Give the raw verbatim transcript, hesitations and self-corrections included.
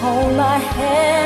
Hold my hand.